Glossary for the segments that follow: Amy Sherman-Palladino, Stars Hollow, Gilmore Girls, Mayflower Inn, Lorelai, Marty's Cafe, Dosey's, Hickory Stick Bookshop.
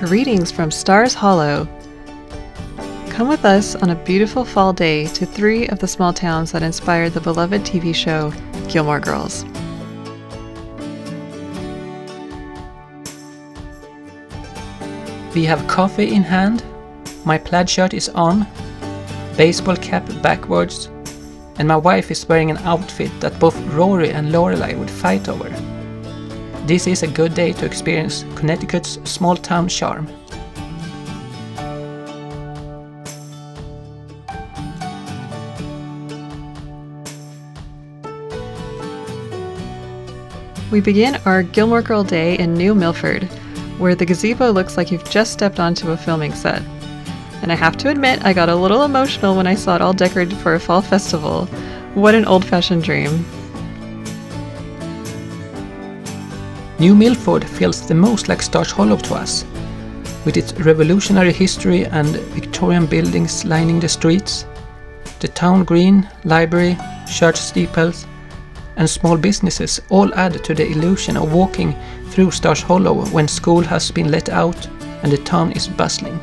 Greetings from Stars Hollow. Come with us on a beautiful fall day to three of the small towns that inspired the beloved TV show Gilmore Girls. We have coffee in hand, my plaid shirt is on, baseball cap backwards, and my wife is wearing an outfit that both Rory and Lorelai would fight over. This is a good day to experience Connecticut's small-town charm. We begin our Gilmore Girl Day in New Milford, where the gazebo looks like you've just stepped onto a filming set. And I have to admit, I got a little emotional when I saw it all decorated for a fall festival. What an old-fashioned dream. New Milford feels the most like Stars Hollow to us, with its revolutionary history and Victorian buildings lining the streets, the town green, library, church steeples, and small businesses all add to the illusion of walking through Stars Hollow when school has been let out and the town is bustling.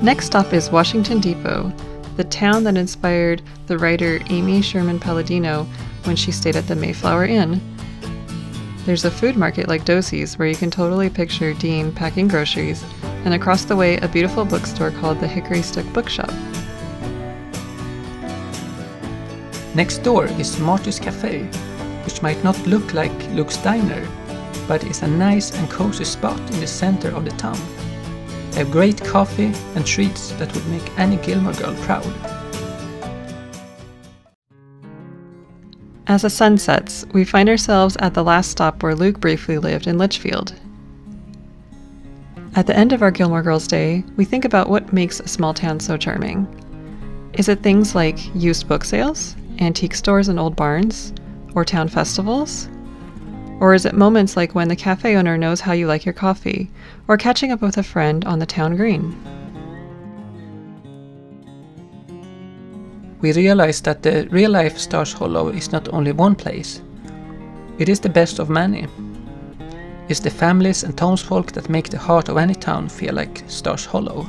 Next stop is Washington Depot, the town that inspired the writer Amy Sherman-Palladino when she stayed at the Mayflower Inn. There's a food market like Dosey's where you can totally picture Dean packing groceries, and across the way a beautiful bookstore called the Hickory Stick Bookshop. Next door is Marty's Cafe, which might not look like Luke's Diner, but is a nice and cozy spot in the center of the town. They have great coffee and treats that would make any Gilmore Girl proud. As the sun sets, we find ourselves at the last stop where Luke briefly lived in Litchfield. At the end of our Gilmore Girls Day, we think about what makes a small town so charming. Is it things like used book sales, antique stores and old barns, or town festivals? Or is it moments like when the cafe owner knows how you like your coffee, or catching up with a friend on the town green? We realize that the real-life Stars Hollow is not only one place. It is the best of many. It's the families and townsfolk that make the heart of any town feel like Stars Hollow.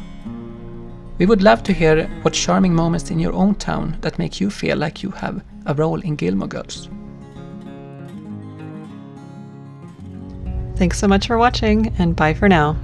We would love to hear what charming moments in your own town that make you feel like you have a role in Gilmore Girls. Thanks so much for watching, and bye for now.